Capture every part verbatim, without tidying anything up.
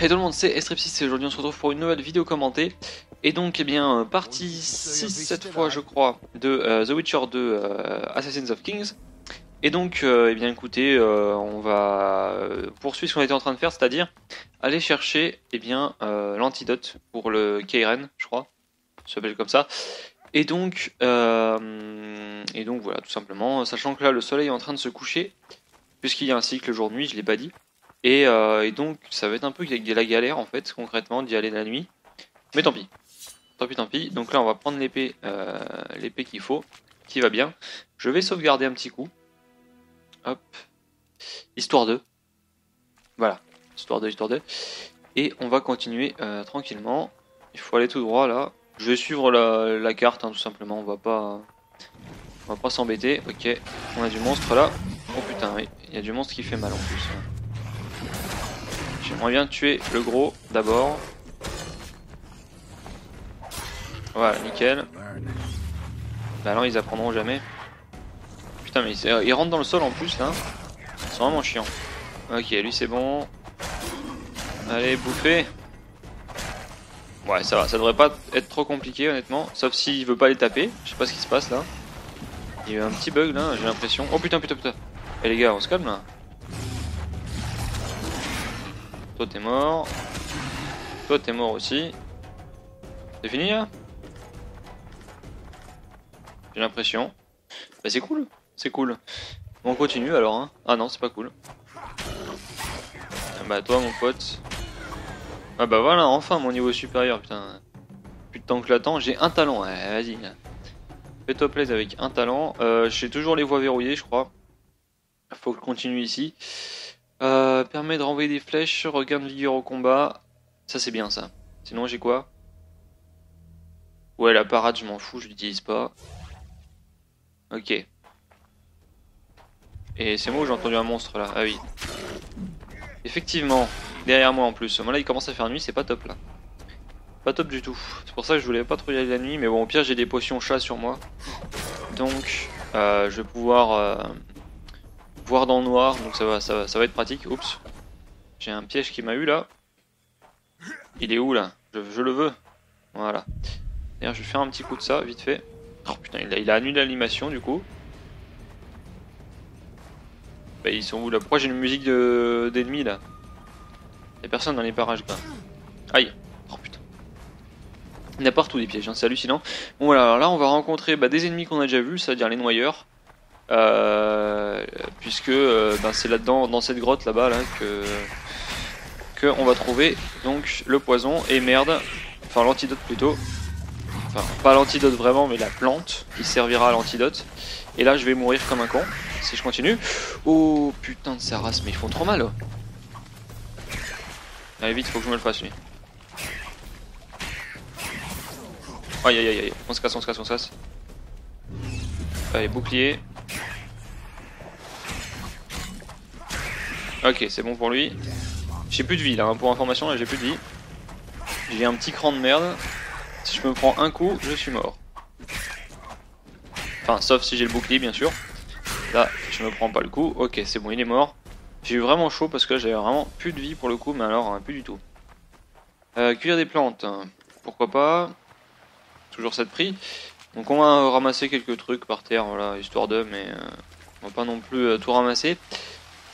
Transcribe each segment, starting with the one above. Et tout le monde, c'est Estrepsis et aujourd'hui on se retrouve pour une nouvelle vidéo commentée. Et donc, eh bien, partie six, cette fois je crois, de euh, The Witcher deux, euh, Assassins of Kings. Et donc, euh, eh bien, écoutez, euh, on va poursuivre ce qu'on était en train de faire, c'est-à-dire aller chercher, eh bien, euh, l'antidote pour le K-Ren, je crois, ça s'appelle comme ça. Et donc, euh, et donc voilà, tout simplement, sachant que là le soleil est en train de se coucher, puisqu'il y a un cycle jour-nuit, je ne l'ai pas dit. Et, euh, et donc ça va être un peu de la galère en fait, concrètement, d'y aller la nuit. Mais tant pis, tant pis, tant pis. Donc là on va prendre l'épée euh, l'épée qu'il faut, qui va bien. Je vais sauvegarder un petit coup. Hop, histoire deux. Voilà, histoire deux, histoire deux. Et on va continuer euh, tranquillement. Il faut aller tout droit là. Je vais suivre la, la carte hein, tout simplement, on va pas on va pas s'embêter. Ok, on a du monstre là. Oh putain, oui, il y a du monstre qui fait mal en plus. J'aimerais bien tuer le gros d'abord. Voilà, nickel. Bah alors ils apprendront jamais. Putain mais ils, ils rentrent dans le sol en plus là. Ils sont vraiment chiants. Ok, lui c'est bon. Allez, bouffer. Ouais ça va, ça devrait pas être trop compliqué honnêtement, sauf s'il veut pas les taper, je sais pas ce qui se passe là. Il y a eu un petit bug là, j'ai l'impression. Oh putain putain putain. Eh les gars, on se calme là. Toi t'es mort. Toi t'es mort aussi. C'est fini là? J'ai l'impression. Bah c'est cool, c'est cool. Bon, on continue alors hein. Ah non c'est pas cool. Bah toi mon pote. Ah bah voilà, enfin mon niveau supérieur, putain. Plus de temps que l'attends, j'ai un talent, ouais, vas-y. Fais-toi plaisir avec un talent. Euh, j'ai toujours les voies verrouillées, je crois. Faut que je continue ici. Euh, permet de renvoyer des flèches, regain de vigueur au combat. Ça c'est bien ça. Sinon j'ai quoi? Ouais, la parade, je m'en fous, je l'utilise pas. Ok. Et c'est moi où j'ai entendu un monstre là, ah oui. Effectivement. Derrière moi en plus, moi là il commence à faire nuit, c'est pas top là. Pas top du tout. C'est pour ça que je voulais pas trop y aller la nuit, mais bon au pire j'ai des potions chat sur moi. Donc euh, je vais pouvoir euh, voir dans le noir, donc ça va, ça va, ça va être pratique. Oups, j'ai un piège qui m'a eu là. Il est où là? je, je le veux. Voilà. D'ailleurs je vais faire un petit coup de ça, vite fait. Oh putain, il a, il a annulé l'animation du coup. Bah ils sont où là? Pourquoi j'ai une musique d'ennemis de, là? Y'a personne dans les parages quoi. Aïe. Oh putain. Il y a partout des pièges, hein, c'est hallucinant. Bon voilà, alors là on va rencontrer bah, des ennemis qu'on a déjà vus, c'est-à-dire les noyeurs. Euh, puisque euh, bah, c'est là-dedans, dans cette grotte là-bas là, que, que on va trouver donc le poison et merde. Enfin l'antidote plutôt. Enfin pas l'antidote vraiment mais la plante qui servira à l'antidote. Et là je vais mourir comme un con si je continue. Oh putain de sa race, mais ils font trop mal. Oh. Allez vite, faut que je me le fasse lui. Aïe aïe aïe aïe, on se casse, on se casse, on se casse. Allez, bouclier. Ok, c'est bon pour lui. J'ai plus de vie là, hein. Pour information, là j'ai plus de vie. J'ai un petit cran de merde. Si je me prends un coup, je suis mort. Enfin, sauf si j'ai le bouclier bien sûr. Là, je me prends pas le coup. Ok, c'est bon, il est mort. J'ai eu vraiment chaud parce que j'avais vraiment plus de vie pour le coup, mais alors hein, plus du tout. Euh, cueillir des plantes, hein. Pourquoi pas. Toujours ça de prix. Donc on va ramasser quelques trucs par terre, voilà, histoire de, mais euh, on va pas non plus euh, tout ramasser.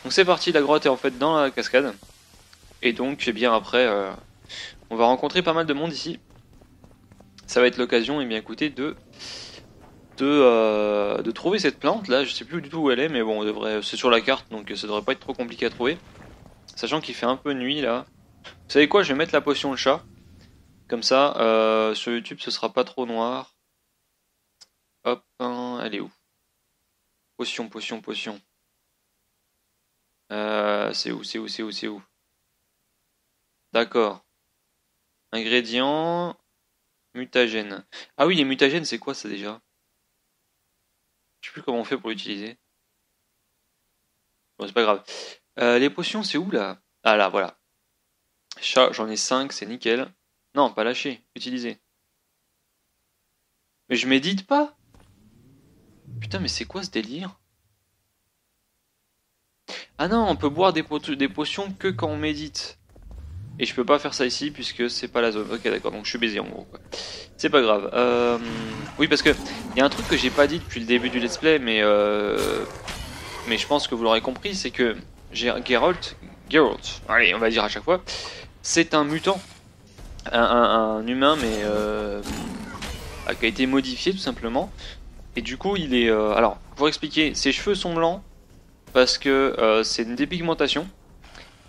Donc c'est parti, la grotte est en fait dans la cascade. Et donc, eh bien après, euh, on va rencontrer pas mal de monde ici. Ça va être l'occasion, eh bien écoutez, de... De, euh, de trouver cette plante là, je sais plus du tout où elle est, mais bon, on devrait, c'est sur la carte donc ça devrait pas être trop compliqué à trouver. Sachant qu'il fait un peu nuit là. Vous savez quoi, je vais mettre la potion de chat. Comme ça, euh, sur YouTube ce sera pas trop noir. Hop, hein, elle est où? Potion, potion, potion. Euh, c'est où, c'est où, c'est où, c'est où? D'accord. Ingrédients. Mutagène. Ah oui, les mutagènes, c'est quoi ça déjà? Je sais plus comment on fait pour l'utiliser. Bon, c'est pas grave. Euh, les potions, c'est où là? Ah là, voilà. Chat, j'en ai cinq, c'est nickel. Non, pas lâcher, utiliser. Mais je médite pas? Putain, mais c'est quoi ce délire? Ah non, on peut boire des, pot des potions que quand on médite. Et je peux pas faire ça ici puisque c'est pas la zone. Ok, d'accord, donc je suis baisé en gros quoi. C'est pas grave. Euh... Oui, parce que il y a un truc que j'ai pas dit depuis le début du let's play, mais euh... mais je pense que vous l'aurez compris, c'est que Geralt, Geralt, allez on va dire à chaque fois, c'est un mutant, un, un, un humain mais euh... qui a été modifié tout simplement. Et du coup il est... Euh... Alors pour expliquer, ses cheveux sont blancs parce que euh, c'est une dépigmentation,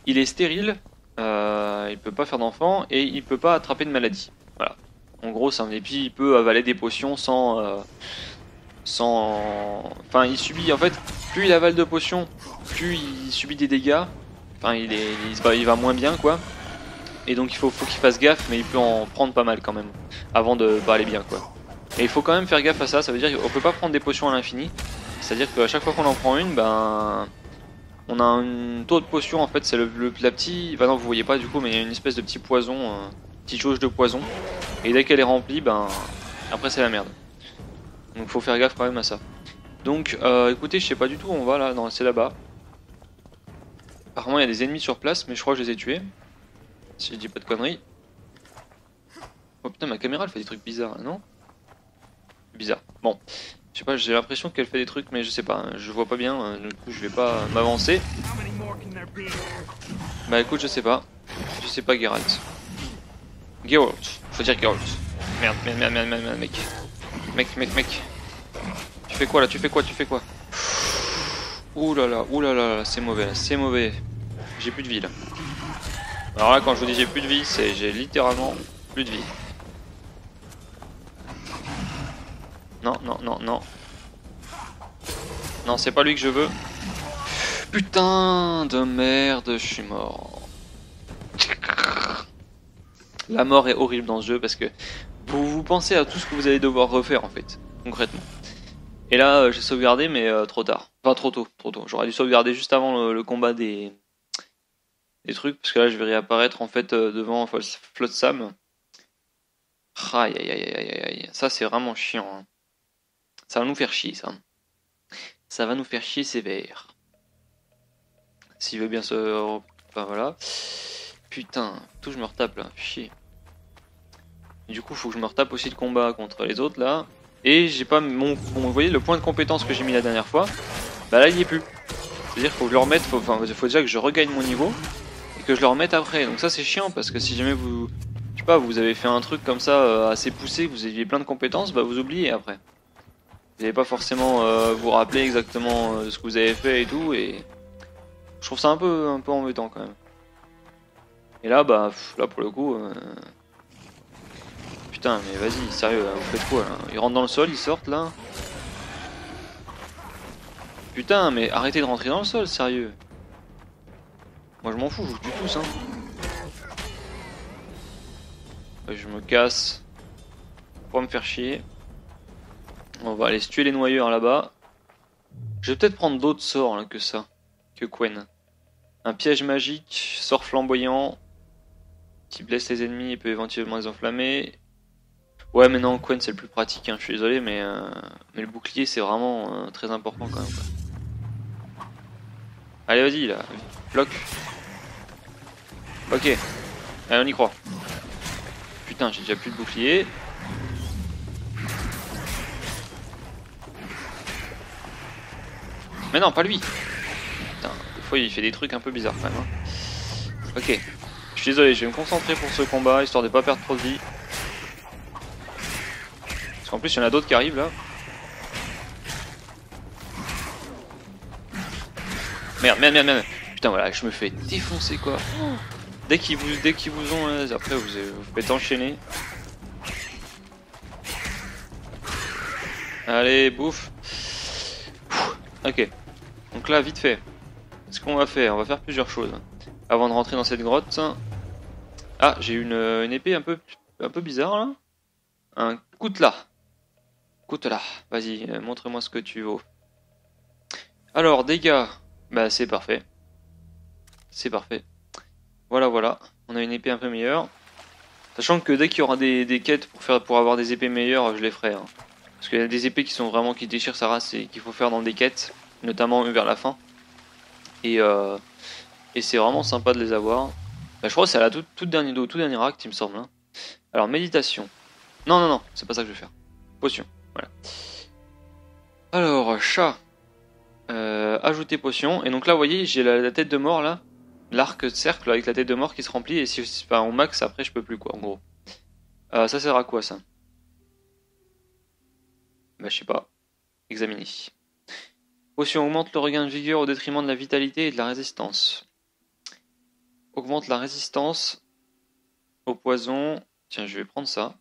il est stérile. Euh, il peut pas faire d'enfant et il peut pas attraper de maladie. Voilà. En gros, c'est un épi. Il peut avaler des potions sans, euh, sans. Enfin, il subit. En fait, plus il avale de potions, plus il subit des dégâts. Enfin, il est, il va, il va moins bien, quoi. Et donc, il faut, faut qu'il fasse gaffe, mais il peut en prendre pas mal quand même avant de bah, aller bien, quoi. Et il faut quand même faire gaffe à ça. Ça veut dire qu'on peut pas prendre des potions à l'infini. C'est-à-dire qu'à chaque fois qu'on en prend une, ben. On a un taux de potion, en fait, c'est le, le la petite... Enfin non, vous voyez pas du coup, mais il y a une espèce de petit poison, euh, petite jauge de poison. Et dès qu'elle est remplie, ben... Après c'est la merde. Donc faut faire gaffe quand même à ça. Donc, euh, écoutez, je sais pas du tout où on va là, non, c'est là-bas. Apparemment il y a des ennemis sur place, mais je crois que je les ai tués. Si je dis pas de conneries. Oh putain, ma caméra elle fait des trucs bizarres, non? Bizarre, bon... Je sais pas, j'ai l'impression qu'elle fait des trucs, mais je sais pas, je vois pas bien, euh, du coup je vais pas euh, m'avancer. Bah écoute, je sais pas, je sais pas Geralt. Geralt, faut dire Geralt. Merde, merde, merde, merde, merde, mec. Mec, mec, mec. Tu fais quoi là, tu fais quoi, tu fais quoi? Ouh là là, ouh là là, c'est mauvais, c'est mauvais. J'ai plus de vie là. Alors là, quand je vous dis j'ai plus de vie, c'est j'ai littéralement plus de vie. Non, non, non, non. Non, c'est pas lui que je veux. Putain de merde, je suis mort. La mort est horrible dans ce jeu parce que vous, vous pensez à tout ce que vous allez devoir refaire en fait, concrètement. Et là, euh, j'ai sauvegardé, mais euh, trop tard. Enfin, trop tôt, trop tôt. J'aurais dû sauvegarder juste avant le, le combat des... des trucs, parce que là, je vais réapparaître en fait euh, devant Flotsam. Aïe, aïe, aïe, aïe, aïe. Ça, c'est vraiment chiant, hein. Ça va nous faire chier, ça. Ça va nous faire chier sévère. S'il veut bien se... Enfin, voilà. Putain, tout je me retape, là. Chier. Du coup, faut que je me retape aussi le combat contre les autres, là. Et j'ai pas mon... Bon, vous voyez, le point de compétence que j'ai mis la dernière fois, bah là, il n'y est plus. C'est-à-dire qu'il faut que je le remette... Faut... Enfin, il faut déjà que je regagne mon niveau et que je le remette après. Donc ça, c'est chiant, parce que si jamais vous... Je sais pas, vous avez fait un truc comme ça, euh, assez poussé, vous aviez plein de compétences, bah vous oubliez après. Vous n'allez pas forcément euh, vous rappeler exactement euh, ce que vous avez fait et tout, et je trouve ça un peu un peu embêtant quand même. Et là bah pff, là pour le coup euh... putain mais vas-y sérieux là, vous faites quoi là? Ils rentrent dans le sol, ils sortent là. Putain mais arrêtez de rentrer dans le sol sérieux. Moi je m'en fous, je vous tue tous hein. Je me casse pour me faire chier. On va aller se tuer les noyeurs là-bas. Je vais peut-être prendre d'autres sorts là, que ça, que Quen. Un piège magique, sort flamboyant, qui blesse les ennemis et peut éventuellement les enflammer. Ouais mais non, Quen c'est le plus pratique, hein. Je suis désolé mais, euh... mais le bouclier c'est vraiment euh, très important quand même. Quoi. Allez vas-y là, bloc. Ok, allez on y croit. Putain j'ai déjà plus de bouclier. Mais non, pas lui. Putain, des fois il fait des trucs un peu bizarres quand même. Hein. Ok, je suis désolé, je vais me concentrer pour ce combat, histoire de pas perdre trop de vie. Parce qu'en plus il y en a d'autres qui arrivent là. Merde, merde, merde, merde. Putain voilà, je me fais défoncer quoi. Dès qu'ils vous, dès qu'ils vous ont, euh, après vous, vous faites enchaîner. Allez, bouffe. Ouh, ok. Donc là, vite fait. Ce qu'on va faire, on va faire plusieurs choses. Avant de rentrer dans cette grotte. Ah, j'ai une, une épée un peu, un peu bizarre là. Un coutelas. Coutelas. Vas-y, euh, montre-moi ce que tu vaux. Alors, dégâts. Bah, c'est parfait. C'est parfait. Voilà, voilà, on a une épée un peu meilleure. Sachant que dès qu'il y aura des, des quêtes pour faire pour avoir des épées meilleures, je les ferai. Hein. Parce qu'il y a des épées qui sont vraiment qui déchirent sa race et qu'il faut faire dans des quêtes, notamment vers la fin. Et, euh, et c'est vraiment sympa de les avoir. Bah, je crois que c'est à la toute, toute dernière, au tout dernier acte, il me semble. Hein. Alors, méditation. Non, non, non, c'est pas ça que je vais faire. Potion, voilà. Alors, chat. Euh, ajouter potion. Et donc là, vous voyez, j'ai la, la tête de mort, là. L'arc de cercle avec la tête de mort qui se remplit. Et si c'est pas en max, après, je peux plus, quoi, en gros. Euh, ça sert à quoi, ça? Bah, je sais pas. Examiner. Potion augmente le regain de vigueur au détriment de la vitalité et de la résistance. Augmente la résistance au poison. Tiens, je vais prendre ça.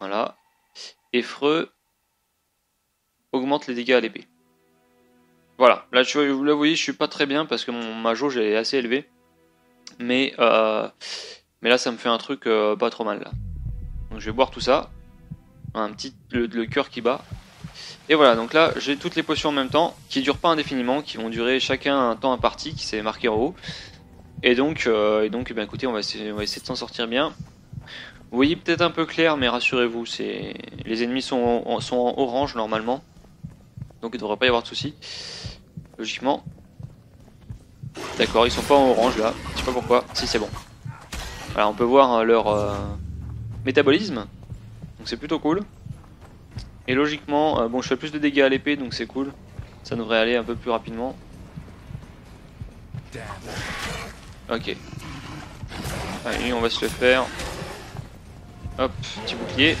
Voilà. Effreux. Augmente les dégâts à l'épée. Voilà. Là, tu vois, là, vous voyez, je suis pas très bien parce que mon, ma jauge est assez élevée. Mais, euh, mais là, ça me fait un truc euh, pas trop mal. Là. Donc, je vais boire tout ça. Un petit... Le, le cœur qui bat. Et voilà, donc là j'ai toutes les potions en même temps, qui durent pas indéfiniment, qui vont durer chacun un temps imparti, qui s'est marqué en haut. Et donc, euh, et donc eh bien, écoutez, on va essayer, on va essayer de s'en sortir bien. Vous voyez peut-être un peu clair, mais rassurez-vous, c'est les ennemis sont en, sont en orange normalement. Donc il ne devrait pas y avoir de soucis, logiquement. D'accord, ils sont pas en orange là, je sais pas pourquoi, si c'est bon. Voilà, on peut voir leur euh, métabolisme, donc c'est plutôt cool. Et logiquement, euh, bon, je fais plus de dégâts à l'épée, donc c'est cool. Ça devrait aller un peu plus rapidement. Ok. Allez, on va se le faire. Hop, petit bouclier.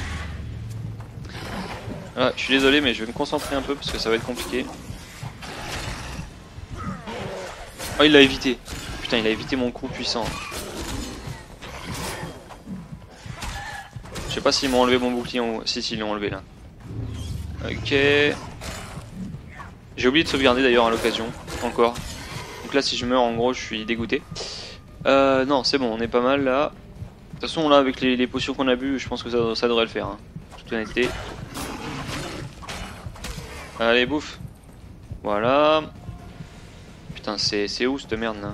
Ah, je suis désolé, mais je vais me concentrer un peu parce que ça va être compliqué. Oh, il l'a évité. Putain, il a évité mon coup puissant. Je sais pas s'ils m'ont enlevé mon bouclier ou... Si, si, ils l'ont enlevé là. Ok. J'ai oublié de sauvegarder d'ailleurs à l'occasion. Encore. Donc là si je meurs en gros je suis dégoûté. Euh, non c'est bon, on est pas mal là. De toute façon là avec les, les potions qu'on a bu, je pense que ça, ça devrait le faire. Hein. Toute honnêteté. Allez bouffe. Voilà. Putain c'est où cette merde là?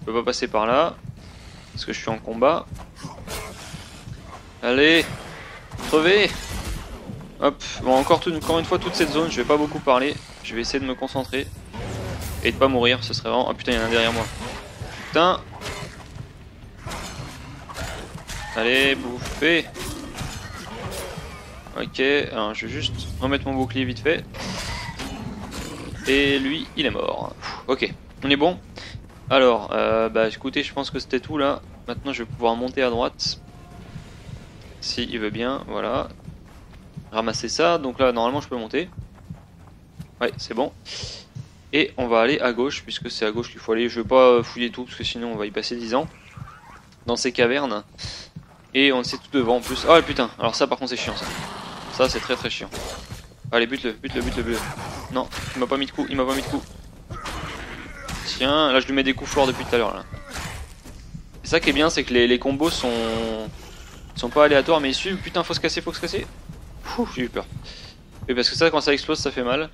Je peux pas passer par là. Parce que je suis en combat. Allez. Crevez. Hop, bon, encore, tout, encore une fois toute cette zone, je vais pas beaucoup parler, je vais essayer de me concentrer et de pas mourir, ce serait vraiment... Ah putain, il y en a un derrière moi. Putain. Allez, bouffez. Ok, alors je vais juste remettre mon bouclier vite fait. Et lui, il est mort. Ok, on est bon. Alors, euh, bah écoutez, je pense que c'était tout là. Maintenant, je vais pouvoir monter à droite. Si il veut bien, voilà. Ramasser ça, donc là normalement je peux monter. Ouais c'est bon. Et on va aller à gauche, puisque c'est à gauche qu'il faut aller. Je vais pas fouiller tout parce que sinon on va y passer dix ans dans ces cavernes. Et on sait tout devant en plus. Oh putain, alors ça par contre c'est chiant ça. Ça c'est très très chiant. Allez bute le, bute le, bute le, bute le. Non, il m'a pas mis de coup, il m'a pas mis de coup. Tiens, là je lui mets des coups forts depuis tout à l'heure là. Et ça qui est bien c'est que les, les combos sont... sont pas aléatoires mais ils suivent. Putain faut se casser, faut se casser. J'ai eu peur. Et parce que ça, quand ça explose, ça fait mal.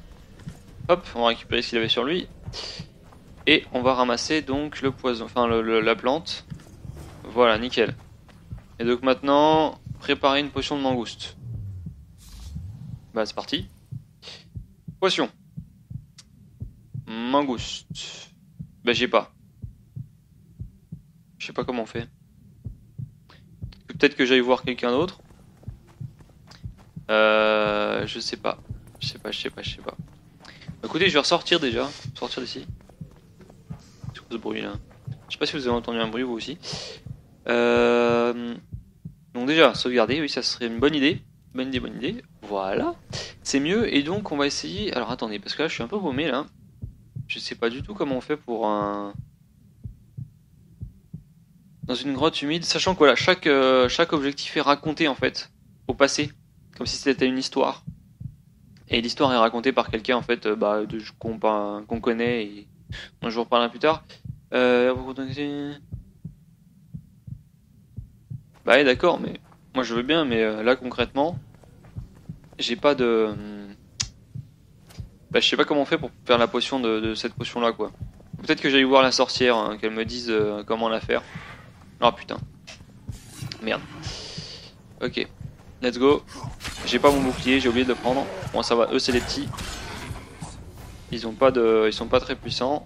Hop, on va récupérer ce qu'il avait sur lui. Et on va ramasser donc le poison, enfin le, le, la plante. Voilà, nickel. Et donc maintenant, préparer une potion de mangouste. Bah, c'est parti. Potion. Mangouste. Bah, j'ai pas. Je sais pas comment on fait. Peut-être que j'aille voir quelqu'un d'autre. Euh, je sais pas, je sais pas, je sais pas, je sais pas. Écoutez, je vais ressortir déjà, sortir d'ici. C'est quoi ce bruit là? Je sais pas si vous avez entendu un bruit vous aussi. Euh... Donc déjà, sauvegarder, oui, ça serait une bonne idée. Bonne idée, bonne idée. Voilà, c'est mieux. Et donc on va essayer. Alors attendez, parce que là je suis un peu paumé là. Je sais pas du tout comment on fait pour un... Dans une grotte humide, sachant que voilà, chaque, euh, chaque objectif est raconté en fait, au passé. Comme si c'était une histoire. Et l'histoire est racontée par quelqu'un en fait bah, qu'on qu'on connaît et dont je vous reparlerai plus tard. Euh... Bah ouais, d'accord, mais moi je veux bien, mais là concrètement, j'ai pas de... Bah je sais pas comment on fait pour faire la potion de, de cette potion là quoi. Peut-être que j'aille voir la sorcière, hein, qu'elle me dise euh, comment la faire. Oh putain. Merde. Ok. Let's go. J'ai pas mon bouclier, j'ai oublié de le prendre. Bon ça va, eux c'est les petits. Ils ont pas de. Ils sont pas très puissants.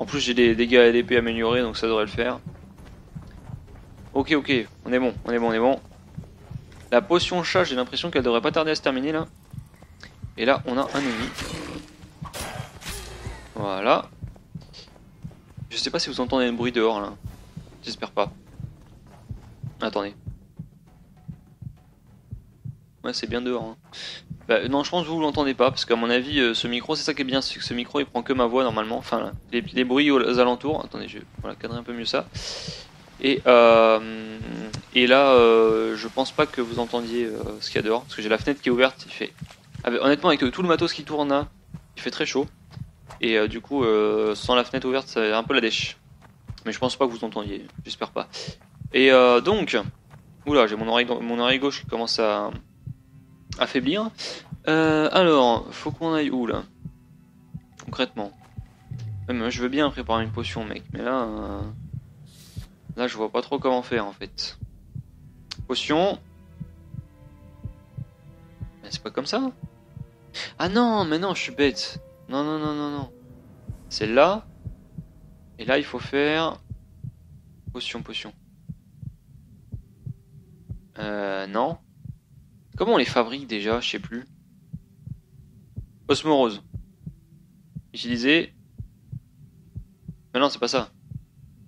En plus j'ai des dégâts et l'épée améliorés, donc ça devrait le faire. Ok, ok, on est bon, on est bon, on est bon. La potion chat, j'ai l'impression qu'elle devrait pas tarder à se terminer là. Et là on a un ennemi. Voilà. Je sais pas si vous entendez un bruit dehors là. J'espère pas. Attendez. Ouais, c'est bien dehors. Hein. Bah, non, je pense que vous l'entendez pas, parce qu'à mon avis, euh, ce micro, c'est ça qui est bien, c'est que ce micro, il prend que ma voix normalement. Enfin, là, les, les bruits aux alentours. Attendez, je vais voilà, cadrer un peu mieux ça. Et, euh, et là, euh, je pense pas que vous entendiez euh, ce qu'il y a dehors, parce que j'ai la fenêtre qui est ouverte. Il fait... avec, honnêtement, avec euh, tout le matos qui tourne là, il fait très chaud. Et euh, du coup, euh, sans la fenêtre ouverte, c'est un peu la dèche. Mais je pense pas que vous entendiez, j'espère pas. Et euh, donc, oula, j'ai mon oreille, mon oreille gauche qui commence à affaiblir. Euh, alors, faut qu'on aille où là? Concrètement. Même, je veux bien préparer une potion, mec, mais là, euh, là, je vois pas trop comment faire en fait. Potion. Mais c'est pas comme ça. Ah non, mais non, je suis bête. Non, non, non, non, non. C'est là. Et là, il faut faire potion, potion. Euh, non. Comment on les fabrique déjà? Je sais plus. Osmorose. Utiliser. Mais non, c'est pas ça.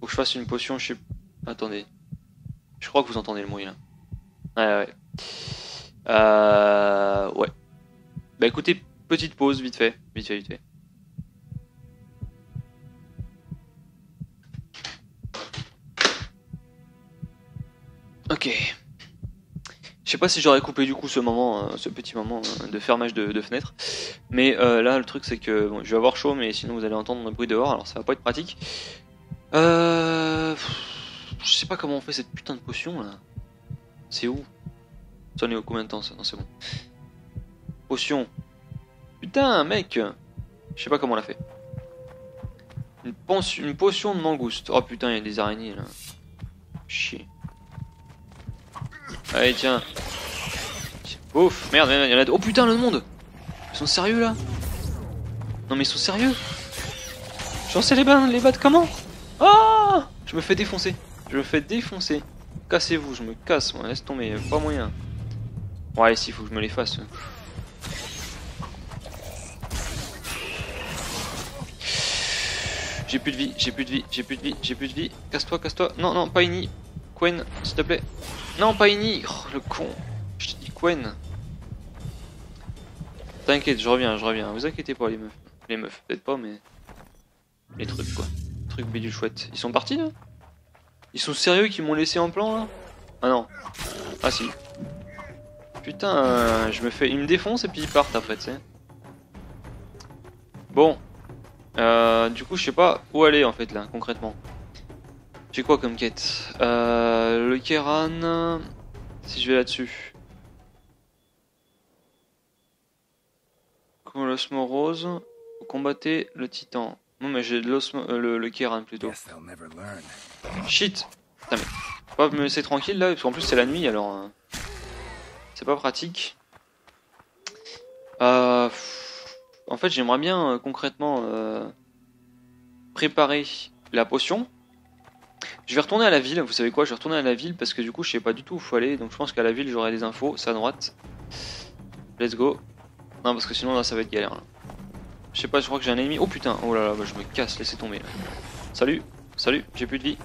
Faut que je fasse une potion, je sais... Attendez. Je crois que vous entendez le bruit, là. Ouais, ouais. Euh... Ouais. Bah écoutez, petite pause, vite fait. Vite fait, vite fait. Ok. Je sais pas si j'aurais coupé du coup ce moment, euh, ce petit moment euh, de fermage de, de fenêtre. Mais euh, là le truc c'est que bon, je vais avoir chaud, mais sinon vous allez entendre le bruit dehors, alors ça va pas être pratique. Euh... Je sais pas comment on fait cette putain de potion là. C'est où? Ça en est au combien de temps ça? Non c'est bon. Potion. Putain mec! Je sais pas comment on l'a fait. Une, une potion de mangouste. Oh putain il y a des araignées là. Chier. Allez tiens. Ouf, merde, merde, il y en a deux. Oh putain le monde. Ils sont sérieux là? Non mais ils sont sérieux? Je suis censé les battre, les battre comment? Ah, je me fais défoncer. Je me fais défoncer. Cassez-vous, je me casse moi, laisse tomber, pas moyen. Bon allez, s'il faut que je me les fasse. J'ai plus de vie, j'ai plus de vie, j'ai plus de vie, j'ai plus de vie. Casse-toi, casse-toi. Non, non, pas Ini. Quen, s'il te plaît. Non, pas Ini. Oh, le con. Je t'ai dit Quen. T'inquiète, je reviens, je reviens. Vous inquiétez pas, les meufs. Les meufs, peut-être pas, mais... les trucs, quoi. Les trucs bidule chouette. Ils sont partis, là? Ils sont sérieux qu'ils m'ont laissé en plan, là? Ah non. Ah si. Putain, euh, je me fais... ils me défoncent et puis ils partent, après, tu sais. Bon. Euh, du coup, je sais pas où aller, en fait, là, concrètement. J'ai quoi comme quête? euh, Le K-Ren. Si je vais là-dessus. L'osmorose. Combattez le titan. Non mais j'ai euh, le, le K-Ren plutôt. Shit. Putain mais... faut pas me laisser tranquille là, parce qu'en plus c'est la nuit alors... Euh... c'est pas pratique. Euh... En fait j'aimerais bien euh, concrètement... Euh... préparer la potion. Je vais retourner à la ville, vous savez quoi, je vais retourner à la ville parce que du coup je sais pas du tout où faut aller, donc je pense qu'à la ville j'aurai des infos, c'est à droite. Let's go. Non parce que sinon là ça va être galère là. Je sais pas, je crois que j'ai un ennemi, oh putain, oh là là, bah, je me casse, laissez tomber là. Salut, salut, j'ai plus de vie.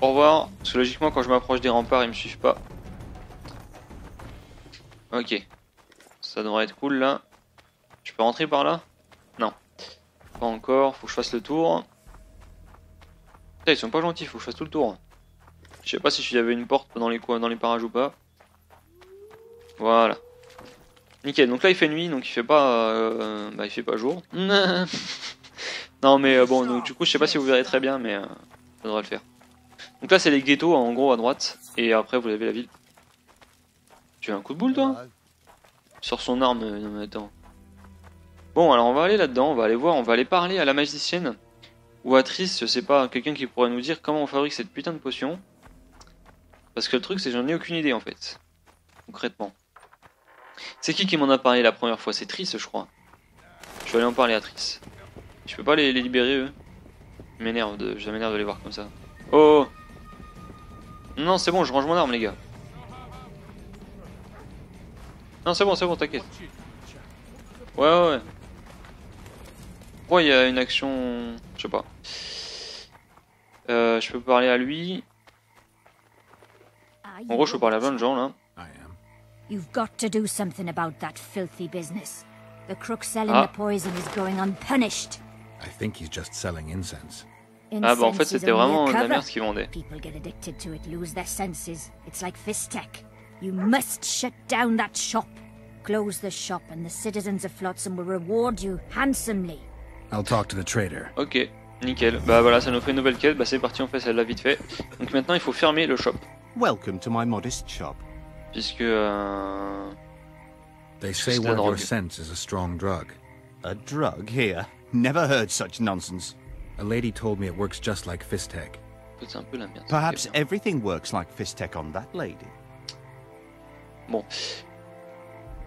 Au revoir, parce que logiquement quand je m'approche des remparts ils me suivent pas. Ok, ça devrait être cool là. Je peux rentrer par là? Non, pas encore, faut que je fasse le tour. Ils sont pas gentils, faut que je fasse tout le tour. Je sais pas si il y avait une porte dans les coins, dans les parages ou pas. Voilà. Nickel. Donc là il fait nuit, donc il fait pas, euh, bah il fait pas jour. Non mais euh, bon, donc du coup je sais pas si vous verrez très bien, mais euh, ça devrait le faire. Donc là c'est les ghettos en gros à droite, et après vous avez la ville. Tu as un coup de boule toi? Sur son arme, euh, non mais attends. Bon alors on va aller là-dedans, on va aller voir, on va aller parler à la magicienne. Ou à Triss, je sais pas, quelqu'un qui pourrait nous dire comment on fabrique cette putain de potion. Parce que le truc c'est que j'en ai aucune idée en fait. Concrètement. C'est qui qui m'en a parlé la première fois? C'est Triss je crois. Je vais aller en parler à Triss. Je peux pas les, les libérer eux. Je m'énerve de... ça m'énerve de les voir comme ça. Oh! Non, c'est bon, je range mon arme, les gars. Non, c'est bon, c'est bon, t'inquiète. Ouais, ouais, ouais. Pourquoi il y a une action... Je sais pas. Euh, je peux parler à lui. En gros, je peux parler à plein de gens, là. You've got to do something about that filthy business. The crook selling ah. the poison is going unpunished. I think he's just selling incense. Ah bah en fait c'était vraiment la merde qui vendait. People get addicted to it, lose their senses. It's like Fistech. You must shut down that shop. Close the shop and the citizens of Flotsam will reward you handsomely. I'll talk to the trader. OK, nickel. Bah voilà, ça nous fait une nouvelle quête. Bah c'est parti, on fait celle-là vite fait. Donc maintenant, il faut fermer le shop. Welcome to my modest shop. Puisque euh... They say one of your scents is a strong drug. A drug here. Never heard such nonsense. A lady told me it works just like Fistech. Perhaps everything works like Fistech on that lady. Bon.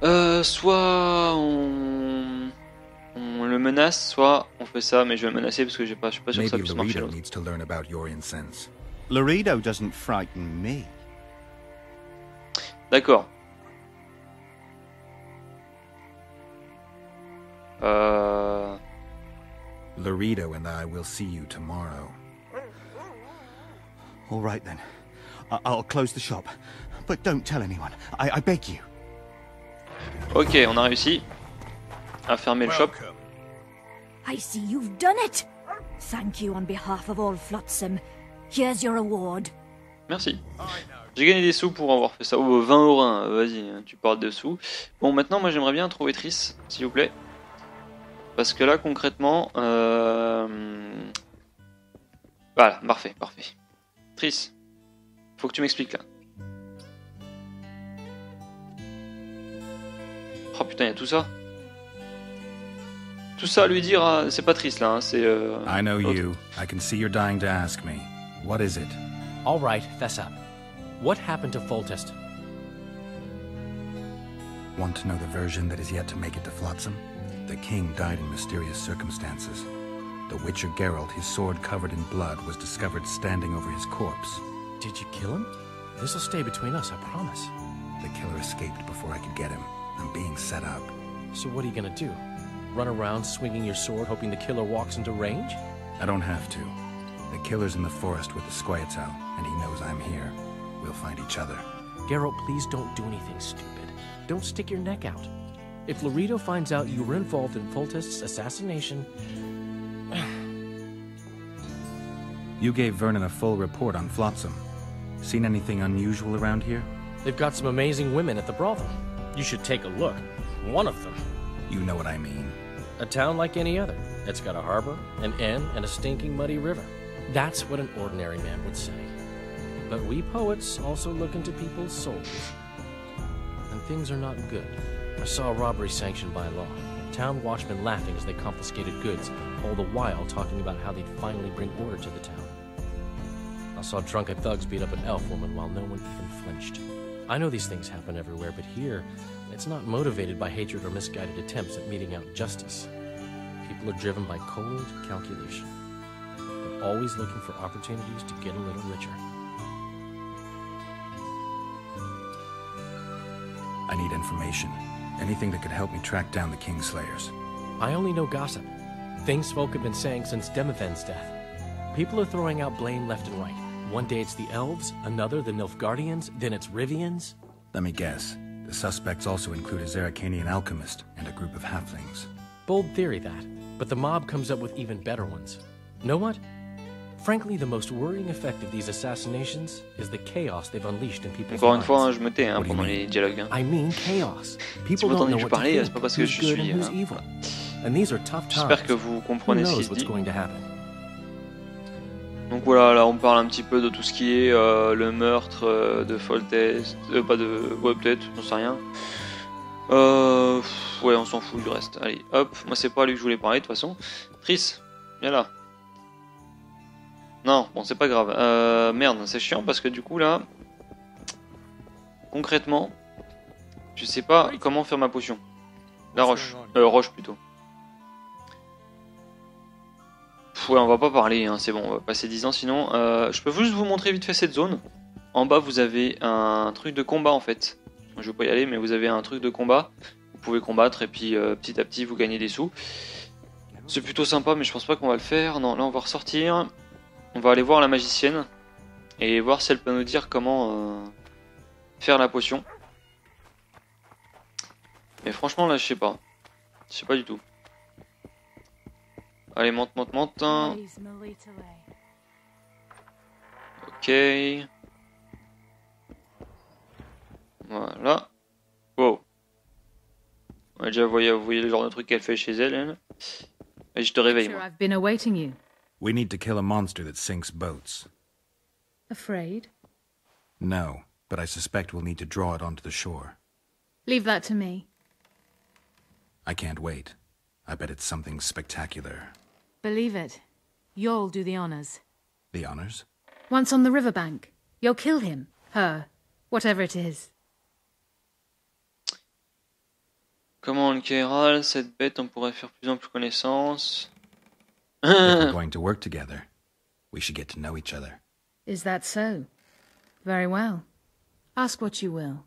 Euh, soit on... on le menace, soit on fait ça, mais je vais menacer parce que j'ai pas, je suis pas sûr que ça puisse marcher. Maybe Laredo needs to learn about your incense. Laredo doesn't frighten me. D'accord. Euh... Laredo and I will see you tomorrow. All right then. I'll close the shop. But don't tell anyone. I, I beg you. OK, on a réussi à fermer le shop. I see you've done it. Thank you on behalf of all Flotsam. Here's your award. Merci. J'ai gagné des sous pour avoir fait ça. Oh, vingt euros, hein. Vas-y, tu parles de sous. Bon, maintenant, moi, j'aimerais bien trouver Triss, s'il vous plaît. Parce que là, concrètement... Euh... Voilà, parfait, parfait. Triss, faut que tu m'expliques, là. Oh putain, il y a tout ça. Tout ça à lui dire, à... c'est pas Triss, là, hein, c'est... Euh... I know you. I can see you're dying to ask me. What is it? All right, that's up. What happened to Foltest? Want to know the version that is yet to make it to Flotsam? The king died in mysterious circumstances. The Witcher Geralt, his sword covered in blood, was discovered standing over his corpse. Did you kill him? This'll stay between us, I promise. The killer escaped before I could get him. I'm being set up. So what are you gonna do? Run around swinging your sword, hoping the killer walks into range? I don't have to. The killer's in the forest with the Squirtle, and he knows I'm here. We'll find each other. Geralt, please don't do anything stupid. Don't stick your neck out. If Laredo finds out you were involved in Foltest's assassination... You gave Vernon a full report on Flotsam. Seen anything unusual around here? They've got some amazing women at the brothel. You should take a look. One of them. You know what I mean. A town like any other. It's got a harbor, an inn, and a stinking muddy river. That's what an ordinary man would say. But we poets also look into people's souls. And things are not good. I saw a robbery sanctioned by law. Town watchmen laughing as they confiscated goods, all the while talking about how they'd finally bring order to the town. I saw drunken thugs beat up an elf woman while no one even flinched. I know these things happen everywhere, but here, it's not motivated by hatred or misguided attempts at meting out justice. People are driven by cold calculation. They're always looking for opportunities to get a little richer. I need information. Anything that could help me track down the Kingslayers. I only know gossip. Things folk have been saying since Demiven's death. People are throwing out blame left and right. One day it's the Elves, another the Nilfgaardians, then it's Rivians. Let me guess. The suspects also include a Zeracanien alchemist and a group of Halflings. Bold theory that, but the mob comes up with even better ones. Know what? Frankly, the most worrying effect of these assassinations is the chaos they've unleashed in people's Encore une fois, hein, je me tais hein, pendant les dialogues. Hein. I mean chaos. People don't know what to do, who's good and who's evil. And these are tough times. J'espère que vous comprenez ce qui se dit. Donc voilà, là on parle un petit peu de tout ce qui est euh, le meurtre euh, de Foltest, euh, pas de... ouais peut-être, on sait rien. Euh... Pff, ouais, on s'en fout du reste. Allez, hop, moi c'est pas lui que je voulais parler de toute façon. Triss, viens là. Non, bon, c'est pas grave. Euh, merde, c'est chiant parce que du coup, là, concrètement, je sais pas comment faire ma potion. La roche. Euh, roche plutôt. Pff, ouais, on va pas parler, hein, c'est bon, on va passer dix ans sinon. Euh, je peux juste vous montrer vite fait cette zone. En bas, vous avez un truc de combat en fait. Je ne vais pas y aller, mais vous avez un truc de combat. Vous pouvez combattre et puis euh, petit à petit, vous gagnez des sous. C'est plutôt sympa, mais je pense pas qu'on va le faire. Non, là, on va ressortir. On va aller voir la magicienne et voir si elle peut nous dire comment euh, faire la potion. Mais franchement, là, je sais pas. Je sais pas du tout. Allez, monte, monte, monte. Ok. Voilà. Wow. On a déjà voyé, vous voyez le genre de truc qu'elle fait chez elle. elle. Et je te réveille, moi. We need to kill a monster that sinks boats. Afraid? No, but I suspect we'll need to draw it onto the shore. Leave that to me. I can't wait. I bet it's something spectacular. Believe it. You'll do the honors. The honors? Once on the riverbank, you'll kill him, her, whatever it is. Comment le Geralt, cette bête, on pourrait faire plus en plus connaissance. We're going to work together. We should get to know each other. Is that so? Very well. Ask what you will.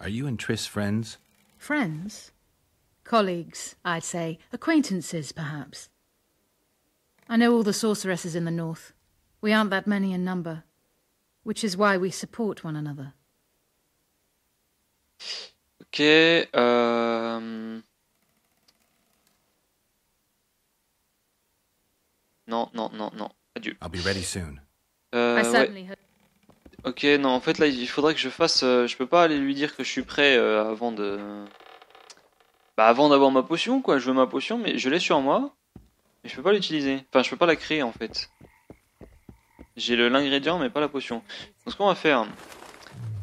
Are you and Triss friends? Friends? Colleagues, I'd say. Acquaintances, perhaps. I know all the sorceresses in the north. We aren't that many in number, which is why we support one another. Ok, euh... Non, non, non, non. Adieu. I'll be ready soon. Euh, ouais. Ok, non, en fait là, il faudrait que je fasse... Euh, je peux pas aller lui dire que je suis prêt euh, avant de... Bah avant d'avoir ma potion, quoi. Je veux ma potion, mais je l'ai sur moi. Mais je peux pas l'utiliser. Enfin, je peux pas la créer, en fait. J'ai l'ingrédient, mais pas la potion. Donc ce qu'on va faire,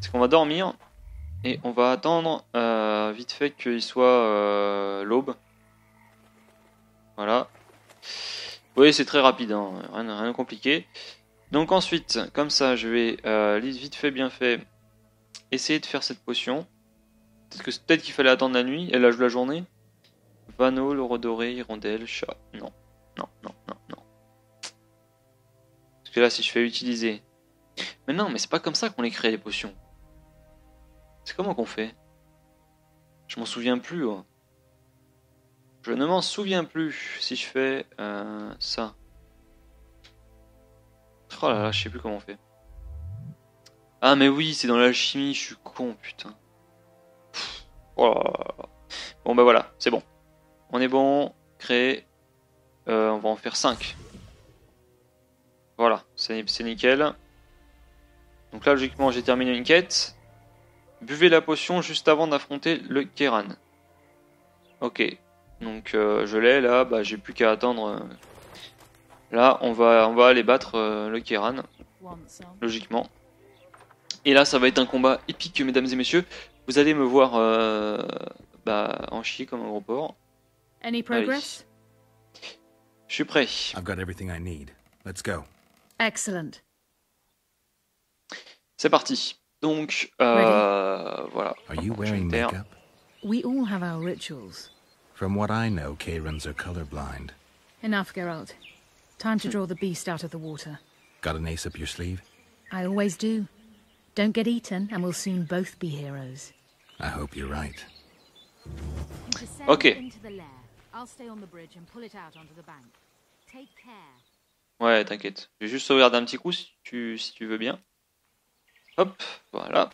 c'est qu'on va dormir. Et on va attendre euh, vite fait qu'il soit euh, l'aube. Voilà. Oui, c'est très rapide, hein. Rien, rien de compliqué. Donc ensuite, comme ça, je vais euh, vite fait, bien fait, essayer de faire cette potion. Peut-être qu'il peut qu'il fallait attendre la nuit et la, la journée. Vanneau, l'eau dorée, hirondelle, chat. Non, non, non, non, non. Parce que là, si je fais utiliser... Mais non, mais c'est pas comme ça qu'on les crée, les potions. C'est comment qu'on fait? Je m'en souviens plus. Oh. Je ne m'en souviens plus si je fais euh, ça. Oh là là, je sais plus comment on fait. Ah mais oui, c'est dans l'alchimie, je suis con, putain. Pff, oh là là. Bon bah voilà, c'est bon. On est bon, créé. Euh, on va en faire cinq. Voilà, c'est nickel. Donc là, logiquement, j'ai terminé une quête. Buvez la potion juste avant d'affronter le K-Ren. Ok, donc euh, je l'ai là, bah, j'ai plus qu'à attendre. Euh... Là, on va, on va aller battre euh, le K-Ren, logiquement. Et là, ça va être un combat épique, mesdames et messieurs. Vous allez me voir euh, bah, en chier comme un gros porc. Any progress? Allez. Je suis prêt. I've got everything I need. Let's go. Excellent. C'est parti. Donc, euh, voilà. Are you wearing makeup? We all have our rituals. From what I know, K-Rens are colorblind. Enough, Geralt. Time to draw the beast out of the water. Got an ace up your sleeve? I always do. Don't get eaten, and we'll soon both be heroes. I hope you're right. Ok. Ouais, t'inquiète. Je vais juste sauvegarder un petit coup si tu, si tu veux bien. Hop, voilà.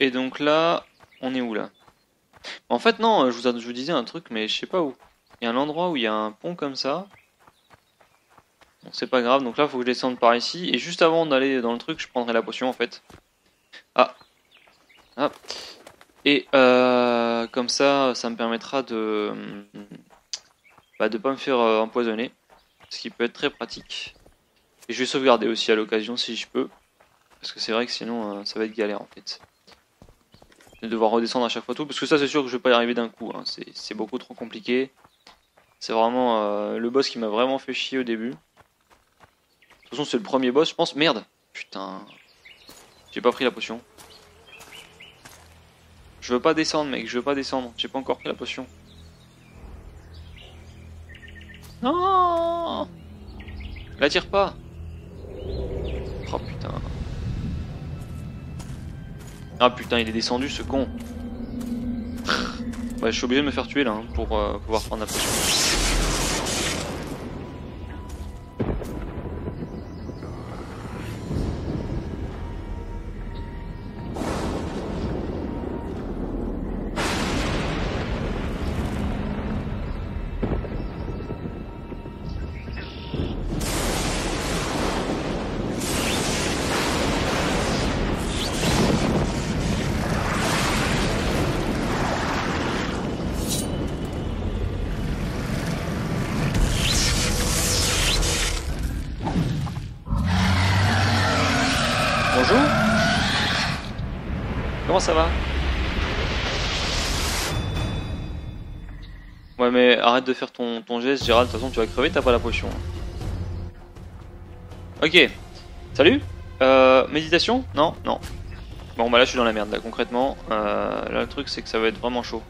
Et donc là, on est où là? En fait, non, je vous, je vous disais un truc, mais je sais pas où. Il y a un endroit où il y a un pont comme ça. Bon, c'est pas grave, donc là, faut que je descende par ici. Et juste avant d'aller dans le truc, je prendrai la potion en fait. Ah. Ah. Et euh, comme ça, ça me permettra de. Bah, de pas me faire empoisonner. Ce qui peut être très pratique. Et je vais sauvegarder aussi à l'occasion si je peux. Parce que c'est vrai que sinon euh, ça va être galère en fait. De devoir redescendre à chaque fois tout. Parce que ça c'est sûr que je vais pas y arriver d'un coup. Hein. C'est beaucoup trop compliqué. C'est vraiment euh, le boss qui m'a vraiment fait chier au début. De toute façon c'est le premier boss je pense. Merde. Putain. J'ai pas pris la potion. Je veux pas descendre mec. Je veux pas descendre. J'ai pas encore pris la potion. Non, la tire pas. Oh putain. Ah putain, il est descendu ce con. Ouais, je suis obligé de me faire tuer là hein, pour euh, pouvoir prendre la potion. Ça va. Ouais mais arrête de faire ton, ton geste Gérald, de toute façon tu vas crever, t'as pas la potion. Ok, salut. euh, Méditation? Non, non. Bon bah là je suis dans la merde là concrètement. euh, Là le truc c'est que ça va être vraiment chaud.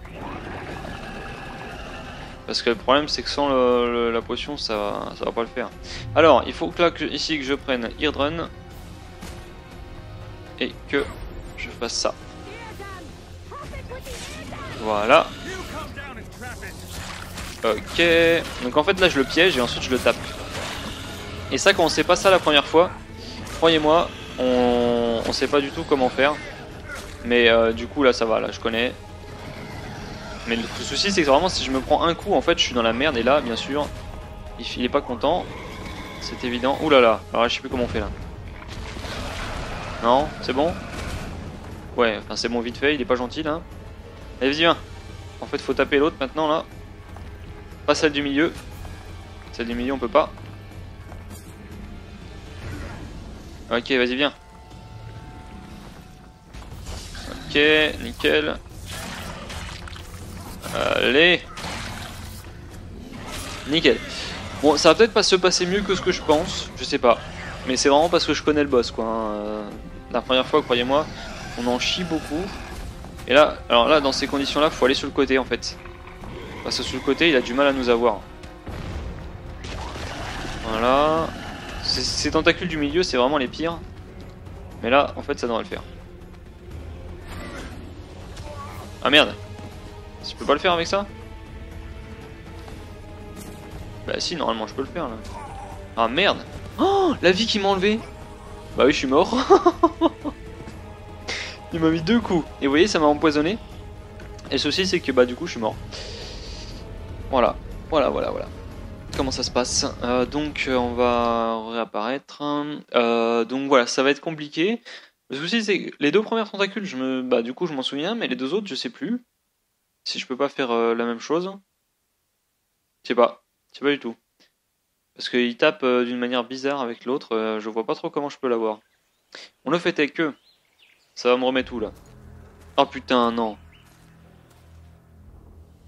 Parce que le problème c'est que sans le, le, la potion ça, ça va pas le faire. Alors il faut que là que, ici que je prenne Eardrun. Et que je fasse ça. Voilà. Ok. Donc en fait là je le piège et ensuite je le tape. Et ça quand on sait pas ça la première fois, croyez-moi, on... on sait pas du tout comment faire. Mais euh, du coup là ça va, là je connais. Mais le souci c'est que vraiment si je me prends un coup en fait je suis dans la merde et là bien sûr il est pas content. C'est évident. Ouh là là. Alors là je sais plus comment on fait là. Non, c'est bon. Ouais, enfin c'est bon vite fait, il est pas gentil là. Allez, vas-y, viens. En fait, faut taper l'autre maintenant, là. Pas celle du milieu. Celle du milieu, on peut pas. Ok, vas-y, viens. Ok, nickel. Allez. Nickel. Bon, ça va peut-être pas se passer mieux que ce que je pense. Je sais pas. Mais c'est vraiment parce que je connais le boss, quoi. Euh, la première fois, croyez-moi, on en chie beaucoup. Et là, alors là, dans ces conditions-là, faut aller sur le côté en fait. Parce que sur le côté, il a du mal à nous avoir. Voilà. Ces, ces tentacules du milieu, c'est vraiment les pires. Mais là, en fait, ça devrait le faire. Ah merde. Je peux pas le faire avec ça? Bah si, normalement, je peux le faire là. Ah merde. Oh, la vie qui m'a enlevé. Bah oui, je suis mort. Il m'a mis deux coups. Et vous voyez, ça m'a empoisonné. Et le souci, c'est que bah du coup, je suis mort. Voilà, voilà, voilà, voilà. Comment ça se passe? euh, Donc, euh, on va réapparaître. Euh, donc voilà, ça va être compliqué. Le souci, c'est que les deux premières tentacules, je me, bah du coup, je m'en souviens, mais les deux autres, je sais plus. Si je peux pas faire euh, la même chose, je sais pas, je sais pas du tout. Parce qu'il tape euh, d'une manière bizarre avec l'autre. Euh, je vois pas trop comment je peux l'avoir. On le fait avec que. Ça va me remettre où là? Oh putain, non.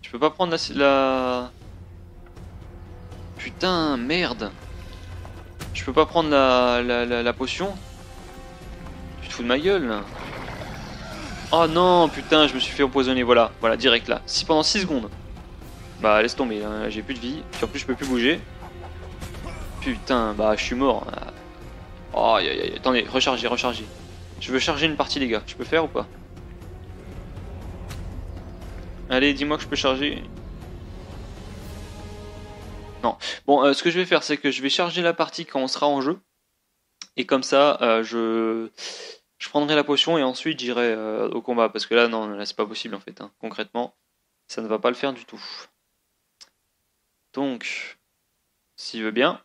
Je peux pas prendre la... la... Putain, merde. Je peux pas prendre la, la, la, la potion? Tu te fous de ma gueule là. Oh non, putain, je me suis fait empoisonner. Voilà, voilà, direct là. Si pendant six secondes. Bah laisse tomber, hein. J'ai plus de vie. Puis en plus, je peux plus bouger. Putain, bah je suis mort. Oh, y a, y a... attendez, rechargez, rechargez. Je veux charger une partie les gars, je peux faire ou pas? Allez, dis-moi que je peux charger. Non. Bon, euh, ce que je vais faire, c'est que je vais charger la partie quand on sera en jeu. Et comme ça, euh, je... je prendrai la potion et ensuite j'irai euh, au combat. Parce que là, non, là c'est pas possible en fait. Hein. Concrètement, ça ne va pas le faire du tout. Donc, s'il veut bien.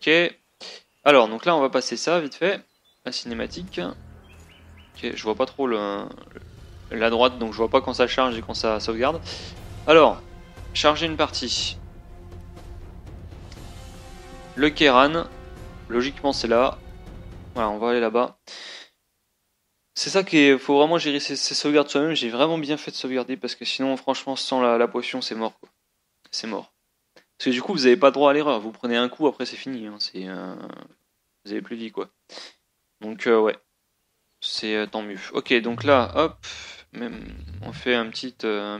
Ok. Alors, donc là, on va passer ça, vite fait, la cinématique. Ok, je vois pas trop le, le, la droite, donc je vois pas quand ça charge et quand ça sauvegarde. Alors, charger une partie. Le K-Ren, logiquement, c'est là. Voilà, on va aller là-bas. C'est ça qu'il faut vraiment gérer ses, ses sauvegardes soi-même. J'ai vraiment bien fait de sauvegarder, parce que sinon, franchement, sans la, la potion, c'est mort, quoi. C'est mort. Parce que du coup, vous n'avez pas droit à l'erreur. Vous prenez un coup, après c'est fini. Hein. C'est, euh... vous n'avez plus de vie, quoi. Donc, euh, ouais. C'est euh, tant mieux. Ok, donc là, hop. Même, on fait un petit... Euh...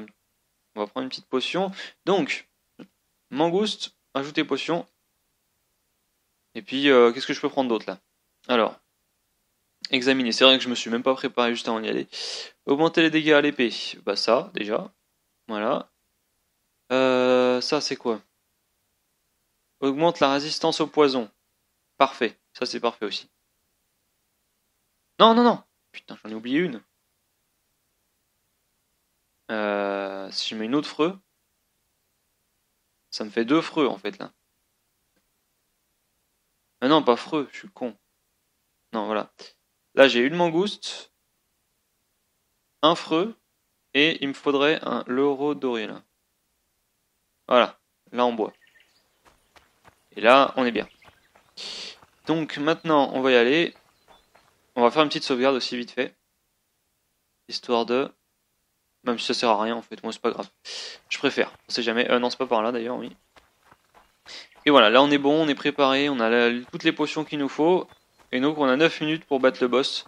On va prendre une petite potion. Donc, Mangouste, ajouter potion. Et puis, euh, qu'est-ce que je peux prendre d'autre là? Alors, examiner. C'est vrai que je me suis même pas préparé juste avant d'y aller. Augmenter les dégâts à l'épée. Bah ça, déjà. Voilà. Euh, ça, c'est quoi? Augmente la résistance au poison. Parfait. Ça, c'est parfait aussi. Non, non, non. Putain, j'en ai oublié une. Euh, si je mets une autre freux, ça me fait deux freux en fait là. Ah non, pas freux, je suis con. Non, voilà. Là, j'ai une mangouste, un freux, et il me faudrait un l'euro doré là. Voilà, là on boit. Et là, on est bien. Donc maintenant, on va y aller. On va faire une petite sauvegarde aussi vite fait. Histoire de... Même si ça sert à rien en fait, moi c'est pas grave. Je préfère, on sait jamais. Euh, non, c'est pas par là d'ailleurs, oui. Et voilà, là on est bon, on est préparé, on a la, toutes les potions qu'il nous faut. Et donc on a neuf minutes pour battre le boss.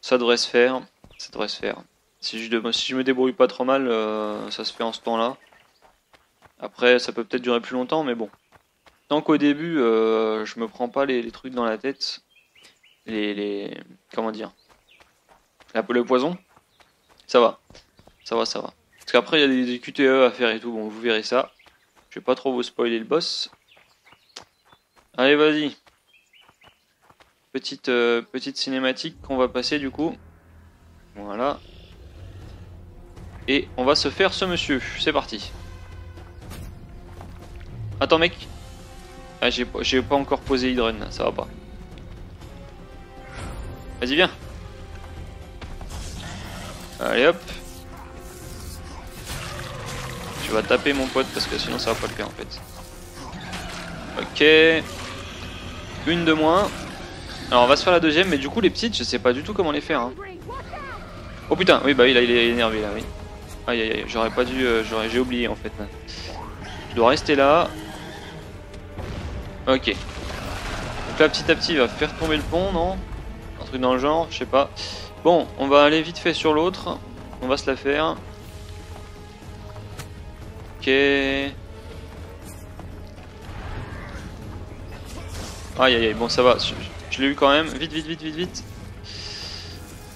Ça devrait se faire, ça devrait se faire. Si je, si je me débrouille pas trop mal, euh, ça se fait en ce temps-là. Après, ça peut peut-être durer plus longtemps, mais bon. Tant qu'au début, euh, je me prends pas les, les trucs dans la tête. Les... les comment dire la, le poison, ça va. Ça va, ça va. Parce qu'après, il y a des Q T E à faire et tout. Bon, vous verrez ça. Je vais pas trop vous spoiler le boss. Allez, vas-y. Petite, euh, petite cinématique qu'on va passer, du coup. Voilà. Et on va se faire ce monsieur. C'est parti. Attends, mec. Ah, j'ai pas encore posé Hydren, là. Ça va pas. Vas-y, viens. Allez, hop. Je vais taper mon pote parce que sinon ça va pas le faire en fait. Ok. Une de moins. Alors on va se faire la deuxième, mais du coup les petites je sais pas du tout comment les faire. Hein. Oh putain, oui bah oui là il est énervé là oui. Aïe aïe aïe, j'aurais pas dû, euh, j'aurais j'ai oublié en fait. Là. Je dois rester là. Ok. Donc là petit à petit il va faire tomber le pont, non? Un truc dans le genre, je sais pas. Bon, on va aller vite fait sur l'autre. On va se la faire. Ok. Aïe aïe aïe, bon ça va, je, je, je l'ai eu quand même. Vite, vite, vite, vite, vite.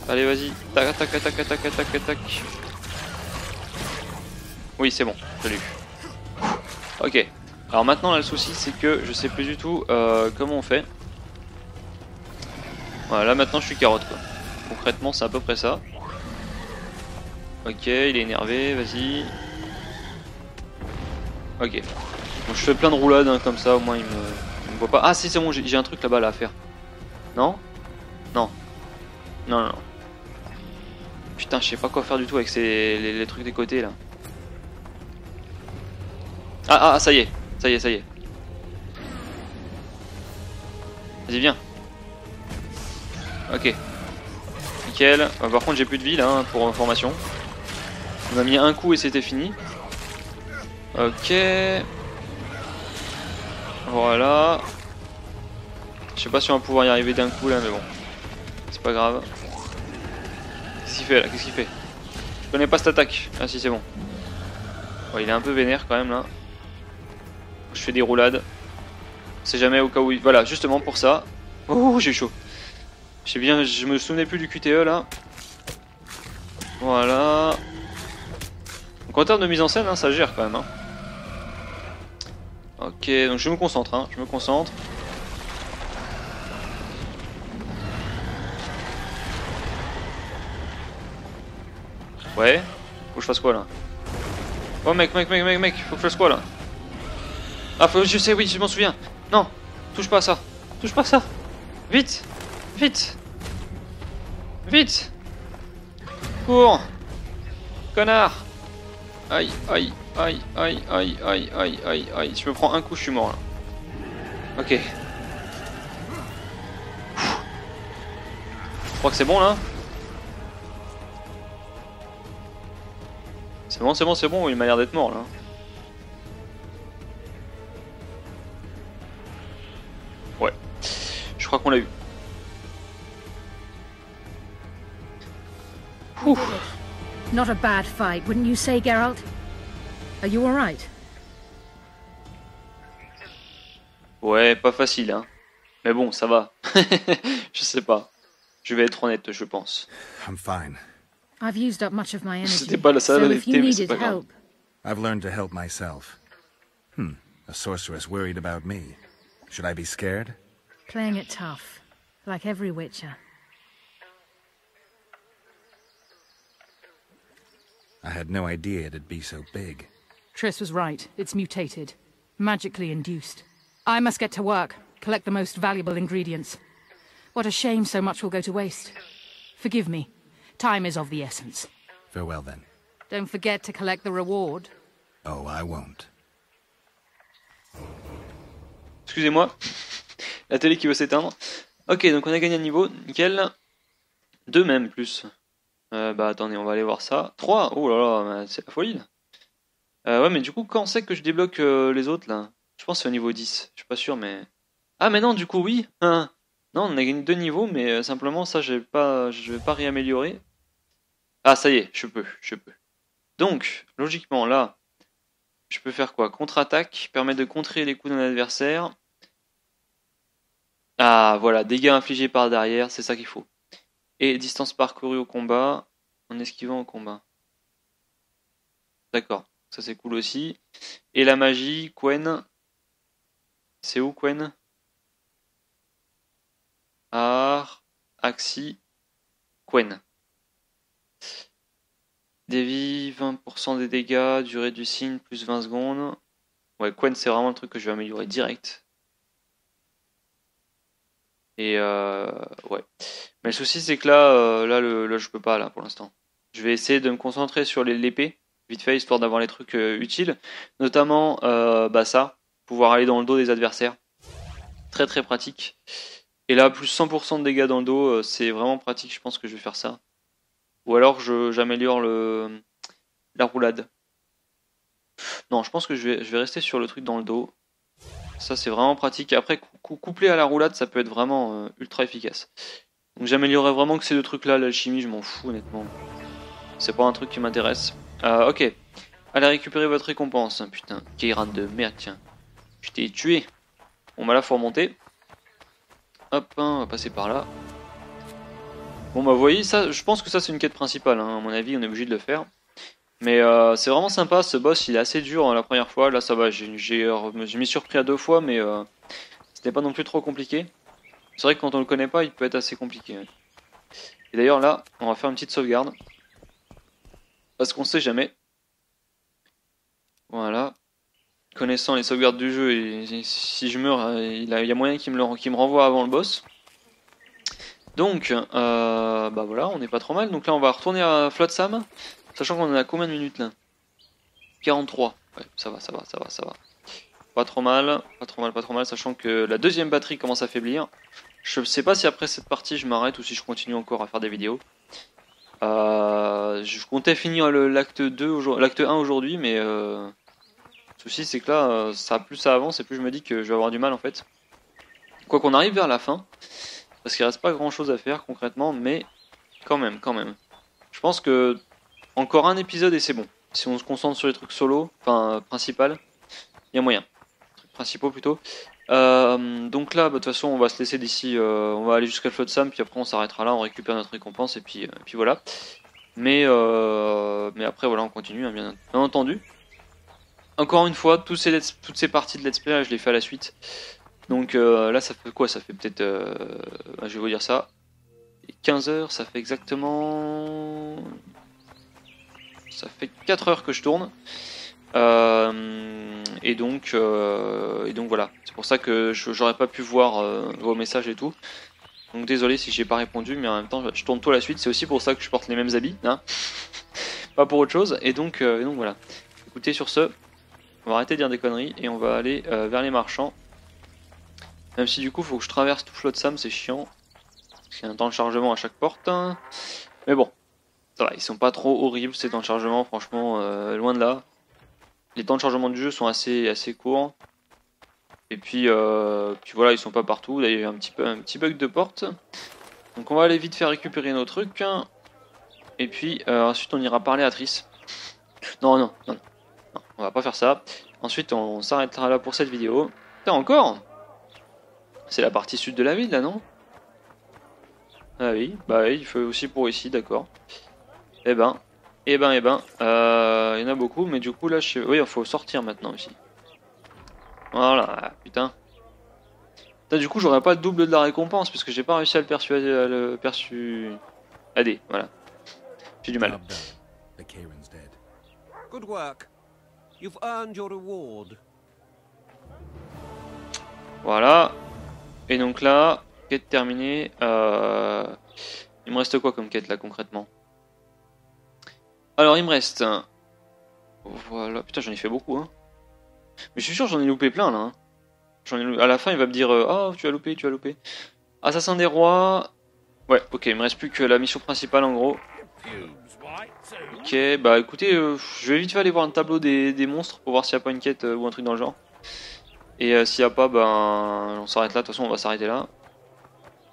Allez, vas-y. Tac, tac, tac, tac, tac, tac, tac. Oui, c'est bon, je l'ai eu. Ok. Alors maintenant, là, le souci, c'est que je sais plus du tout euh, comment on fait. Voilà, là maintenant, je suis carotte, quoi. Concrètement, c'est à peu près ça. Ok, il est énervé, vas-y. Ok, bon, je fais plein de roulades hein, comme ça, au moins il me, il me voit pas. Ah si c'est bon, j'ai un truc là-bas là, à faire. Non, non, non, non, non. Putain, je sais pas quoi faire du tout avec ces, les, les trucs des côtés là. Ah, ah, ça y est, ça y est, ça y est. Vas-y, viens. Ok, nickel. Bah, par contre, j'ai plus de vie là, hein, pour information. On m'a mis un coup et c'était fini. Ok. Voilà. Je sais pas si on va pouvoir y arriver d'un coup là, mais bon. C'est pas grave. Qu'est-ce qu'il fait là? Qu'est-ce qu'il fait? Je connais pas cette attaque. Ah si, c'est bon. Bon, il est un peu vénère quand même là. Je fais des roulades. On sait jamais au cas où il... Voilà, justement pour ça. Oh, j'ai chaud. Je sais bien, je me souvenais plus du Q T E là. Voilà. Donc en termes de mise en scène, hein, ça gère quand même. Hein. Ok, donc je me concentre, hein, je me concentre. Ouais, faut que je fasse quoi là? Oh mec, mec, mec, mec, mec, faut que je fasse quoi là? Ah, faut, je sais, oui, je m'en souviens. Non, touche pas à ça, touche pas à ça. Vite, vite, vite. Cours, connard. Aïe, aïe, aïe, aïe, aïe, aïe, aïe, aïe, aïe. Si je me prends un coup, je suis mort là. Ok. Je crois que c'est bon là. C'est bon, c'est bon, c'est bon. Il m'a l'air d'être mort là. Ouais. Je crois qu'on l'a eu. Ouh. Not a bad fight, wouldn't you say, Geralt? Are you all right? Ouais, pas facile, hein. Mais bon, ça va. Je sais pas. Je vais être honnête, je pense. I'm fine. I've used up much of my energy. C'était pas la salle de thé, mais c'est pas grave. I've learned to help myself. Hmm, a sorceress worried about me. Should I be scared? Playing it tough, like every Witcher. I had no idea it'd be so big. Triss was right. It's mutated, magically induced. I must get to work. Collect the most valuable ingredients. What a shame so much will go to waste. Forgive me. Time is of the essence. Farewell, then. Don't forget to collect the reward. Oh, I won't. Excusez-moi. La télé qui veut s'éteindre. Ok, donc on a gagné un niveau. Nickel. Deux même, plus. Euh, bah, attendez, on va aller voir ça. Trois. Oh là là, c'est la folie, là. Euh, ouais, mais du coup, quand c'est que je débloque euh, les autres, là? Je pense que c'est au niveau dix. Je suis pas sûr, mais... Ah, mais non, du coup, oui hein. Non, on a gagné deux niveaux, mais simplement, ça, j'ai pas... je vais pas réaméliorer. Ah, ça y est, je peux, je peux. Donc, logiquement, là, je peux faire quoi? Contre-attaque, permet de contrer les coups d'un adversaire. Ah, voilà, dégâts infligés par derrière, c'est ça qu'il faut. Et distance parcourue au combat, en esquivant au combat. D'accord, ça c'est cool aussi. Et la magie, Quen. C'est où, Quen? Art, Axi, Quen. Dévie, vingt pour cent des dégâts, durée du signe, plus vingt secondes. Ouais, Quen c'est vraiment le truc que je vais améliorer direct. Et euh, ouais. Mais le souci c'est que là, euh, là, le, là je peux pas là pour l'instant. Je vais essayer de me concentrer sur l'épée, vite fait, histoire d'avoir les trucs euh, utiles. Notamment, euh, bah ça, pouvoir aller dans le dos des adversaires. Très très pratique. Et là, plus cent pour cent de dégâts dans le dos, euh, c'est vraiment pratique, je pense que je vais faire ça. Ou alors j'améliore le la roulade. Non, je pense que je vais, je vais rester sur le truc dans le dos. Ça, c'est vraiment pratique. Après, cou couplé à la roulade, ça peut être vraiment euh, ultra efficace. Donc j'améliorerais vraiment que ces deux trucs-là, l'alchimie, je m'en fous honnêtement. C'est pas un truc qui m'intéresse. Euh, ok, allez récupérer votre récompense. Putain, K-Ren de merde, tiens. Je t'ai tué. Bon, bah là, faut remonter. Hop, hein, on va passer par là. Bon bah vous voyez, ça, je pense que ça c'est une quête principale, hein. À mon avis on est obligé de le faire. Mais euh, c'est vraiment sympa, ce boss il est assez dur hein, la première fois, là ça va, je m'y surpris à deux fois mais euh, c'était pas non plus trop compliqué. C'est vrai que quand on le connaît pas il peut être assez compliqué. Ouais. Et d'ailleurs là, on va faire une petite sauvegarde. Parce qu'on sait jamais. Voilà. Connaissant les sauvegardes du jeu, et, et si je meurs, il, a, il y a moyen qu'il me, qu'il me renvoie avant le boss. Donc, euh, bah voilà, on n'est pas trop mal. Donc là, on va retourner à Flotsam. Sachant qu'on en a combien de minutes là? quarante-trois. Ouais, ça va, ça va, ça va, ça va. Pas trop mal, pas trop mal, pas trop mal. Sachant que la deuxième batterie commence à faiblir. Je sais pas si après cette partie je m'arrête ou si je continue encore à faire des vidéos. Euh, je comptais finir l'acte deux, l'acte un aujourd'hui, mais euh, le souci c'est que là, ça, plus ça avance et plus je me dis que je vais avoir du mal en fait. Quoi qu'on arrive vers la fin. Parce qu'il reste pas grand chose à faire concrètement, mais quand même, quand même. Je pense que encore un épisode et c'est bon. Si on se concentre sur les trucs solo, enfin euh, principal, il y a moyen. Trucs principaux plutôt. Euh, donc là, bah, de toute façon, on va se laisser d'ici. Euh, on va aller jusqu'à Flotsam, puis après on s'arrêtera là, on récupère notre récompense et puis, euh, et puis voilà. Mais euh, mais après voilà, on continue hein, bien, bien entendu. Encore une fois, tous ces let's, toutes ces parties de let's play, là, je les fais à la suite. Donc euh, là ça fait quoi? Ça fait peut-être, euh, je vais vous dire ça, quinze heures, ça fait exactement, ça fait quatre heures que je tourne, euh, et, donc, euh, et donc voilà, c'est pour ça que j'aurais pas pu voir euh, vos messages et tout, donc désolé si j'ai pas répondu, mais en même temps je tourne tout à la suite, c'est aussi pour ça que je porte les mêmes habits, hein. Pas pour autre chose, et donc, euh, et donc voilà, écoutez sur ce, on va arrêter de dire des conneries et on va aller euh, vers les marchands. Même si du coup faut que je traverse tout Flotsam, c'est chiant. Parce qu'il y a un temps de chargement à chaque porte. Hein. Mais bon, ça va, ils sont pas trop horribles ces temps de chargement, franchement, euh, loin de là. Les temps de chargement du jeu sont assez, assez courts. Et puis, euh, puis voilà, ils sont pas partout. Là il y a un petit, peu, un petit bug de porte. Donc on va aller vite faire récupérer nos trucs. Hein. Et puis euh, ensuite on ira parler à Triss. Non, non, non, non, on va pas faire ça. Ensuite on s'arrêtera là pour cette vidéo. Putain, encore ? C'est la partie sud de la ville là, non? Ah oui, bah oui, il faut aussi pour ici, d'accord. Eh ben, eh ben, eh ben, euh, il y en a beaucoup, mais du coup là, je... oui, il faut sortir maintenant aussi. Voilà, putain. Putain, du coup, j'aurais pas le double de la récompense, parce que j'ai pas réussi à le persuader, à le perçu... A D, voilà. J'ai du mal. The K-Ren's dead. Good work. You've earned your reward. Voilà. Et donc là, quête terminée. Euh... Il me reste quoi comme quête là concrètement? Alors il me reste. Voilà. Putain, j'en ai fait beaucoup, hein. Mais je suis sûr j'en ai loupé plein là. Hein. J'en ai loupé... À la fin il va me dire ah oh, tu as loupé, tu as loupé. Assassin des rois. Ouais, ok, il me reste plus que la mission principale en gros. Ok, bah écoutez, euh, je vais vite fait aller voir un tableau des, des monstres pour voir s'il n'y a pas une quête euh, ou un truc dans le genre. Et euh, s'il n'y a pas, ben on s'arrête là, de toute façon on va s'arrêter là.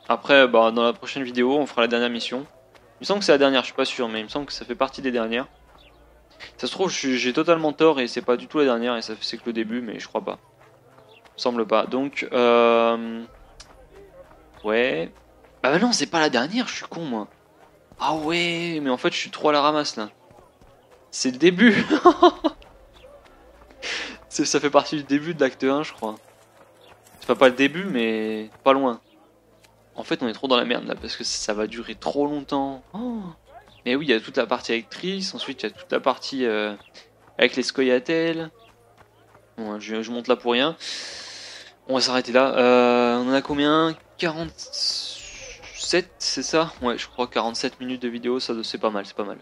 Après, bah, dans la prochaine vidéo, on fera la dernière mission. Il me semble que c'est la dernière, je suis pas sûr, mais il me semble que ça fait partie des dernières. Ça se trouve, j'ai totalement tort et c'est pas du tout la dernière et c'est que le début, mais je crois pas. Il me semble pas, donc... Euh... Ouais... Bah non, c'est pas la dernière, je suis con moi. Ah ouais, mais en fait je suis trop à la ramasse là. C'est le début. Ça fait partie du début de l'acte un je crois. C'est pas, pas le début mais pas loin. En fait on est trop dans la merde là parce que ça va durer trop longtemps. Oh. Mais oui, il y a toute la partie avec Triss, ensuite il y a toute la partie euh, avec les Scoia'tael. Bon, je, je monte là pour rien. On va s'arrêter là. Euh, on en a combien? quarante-sept, c'est ça? Ouais, je crois quarante-sept minutes de vidéo, ça c'est pas mal, c'est pas mal.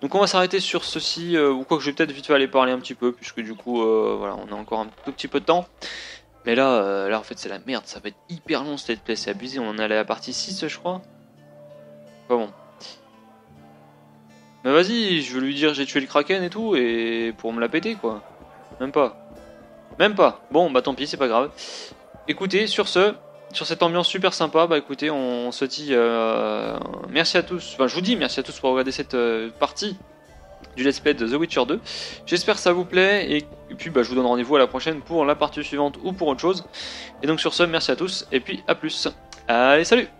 Donc on va s'arrêter sur ceci, euh, ou quoi que je vais peut-être vite fait aller parler un petit peu, puisque du coup, euh, voilà, on a encore un tout petit peu de temps. Mais là, euh, là en fait c'est la merde, ça va être hyper long cette let's play, c'est abusé, on en est à la partie six je crois. Pas bon. Mais vas-y, je veux lui dire j'ai tué le Kraken et tout, et pour me la péter quoi. Même pas. Même pas. Bon bah tant pis, c'est pas grave. Écoutez, sur ce... Sur cette ambiance super sympa, bah écoutez, on se dit euh, merci à tous, enfin je vous dis merci à tous pour regarder cette euh, partie du let's play de The Witcher deux. J'espère que ça vous plaît, et, et puis bah, je vous donne rendez-vous à la prochaine pour la partie suivante ou pour autre chose. Et donc sur ce, merci à tous, et puis à plus. Allez, salut!